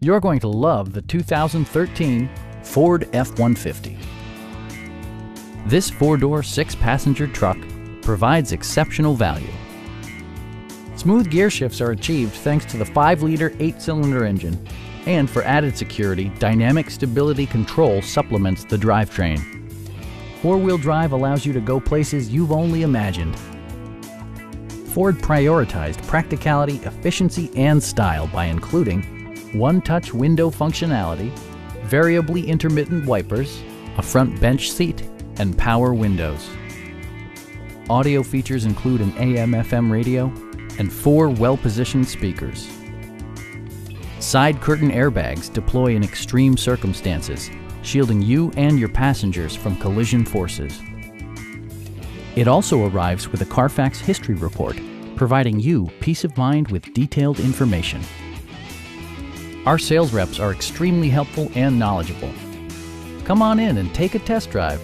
You're going to love the 2013 Ford F-150. This four-door, six-passenger truck provides exceptional value. Smooth gear shifts are achieved thanks to the 5-liter, 8-cylinder engine, and for added security, dynamic stability control supplements the drivetrain. Four-wheel drive allows you to go places you've only imagined. Ford prioritized practicality, efficiency, and style by including one-touch window functionality, variably intermittent wipers, a front bench seat, and power windows. Audio features include an AM/FM radio and 4 well-positioned speakers. Side curtain airbags deploy in extreme circumstances, shielding you and your passengers from collision forces. It also arrives with a Carfax history report, providing you peace of mind with detailed information. Our sales reps are extremely helpful and knowledgeable. Come on in and take a test drive.